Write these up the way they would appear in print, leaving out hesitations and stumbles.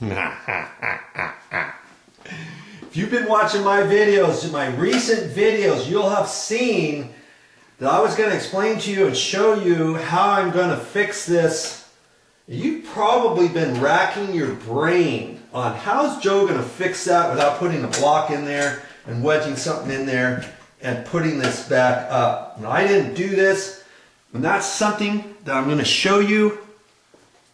If you've been watching my videos, my recent videos, you'll have seen that I was going to explain to you and show you how I'm going to fix this. You've probably been racking your brain on how's Joe going to fix that without putting a block in there and wedging something in there and putting this back up. Now, I didn't do this, and that's something that I'm going to show you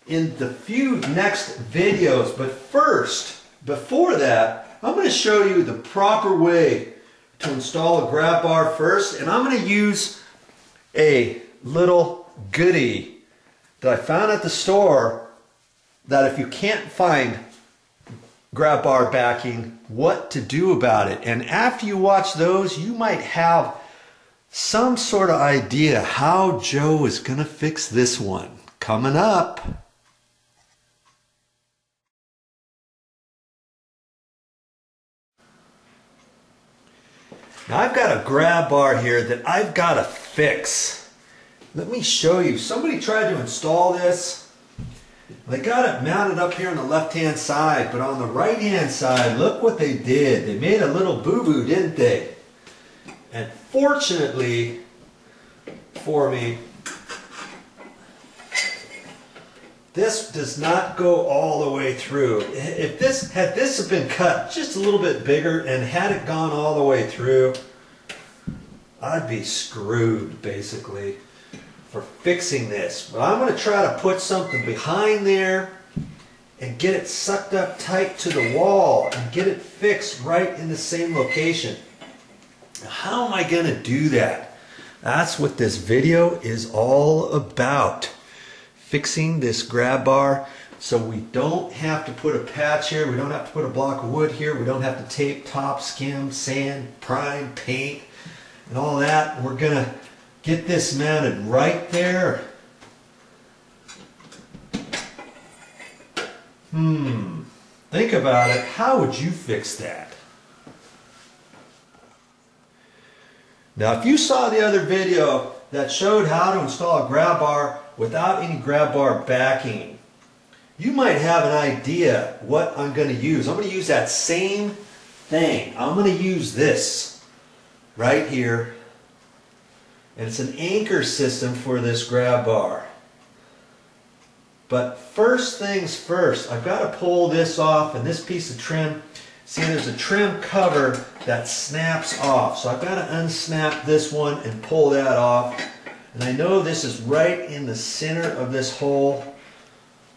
in the few next videos. But first, before that, I'm going to show you the proper way to install a grab bar first, and I'm going to use a little goodie that I found at the store, that if you can't find grab bar backing, what to do about it. And after you watch those, you might have some sort of idea how Joe is going to fix this one. Coming up. Now, I've got a grab bar here that I've got to fix. Let me show you. Somebody tried to install this. They got it mounted up here on the left-hand side, but on the right-hand side, look what they did. They made a little boo-boo, didn't they? And fortunately for me, this does not go all the way through. If this had this been cut just a little bit bigger and had it gone all the way through, I'd be screwed basically for fixing this. But I'm going to try to put something behind there and get it sucked up tight to the wall and get it fixed right in the same location. How am I going to do that? That's what this video is all about. Fixing this grab bar so we don't have to put a patch here, we don't have to put a block of wood here, we don't have to tape, top, skim, sand, prime, paint, and all that. We're gonna get this mounted right there. Think about it. How would you fix that? Now, if you saw the other video that showed how to install a grab bar without any grab bar backing, you might have an idea what I'm going to use. I'm going to use that same thing. I'm going to use this right here, and it's an anchor system for this grab bar. But first things first, I've got to pull this off, and this piece of trim, see, there's a trim cover that snaps off, so I've got to unsnap this one and pull that off. And I know this is right in the center of this hole,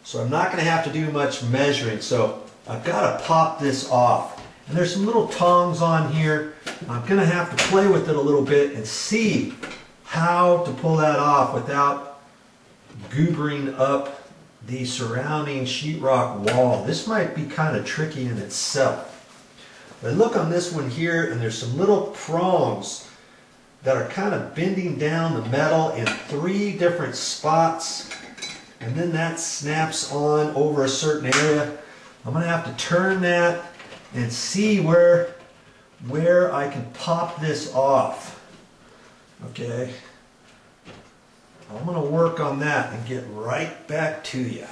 so I'm not going to have to do much measuring. So I've got to pop this off. And there's some little tongs on here. I'm going to have to play with it a little bit and see how to pull that off without goobering up the surrounding sheetrock wall. This might be kind of tricky in itself. But look on this one here, and there's some little prongs that are kind of bending down the metal in three different spots, and then that snaps on over a certain area. I'm going to have to turn that and see where I can pop this off. Okay, I'm going to work on that and get right back to you.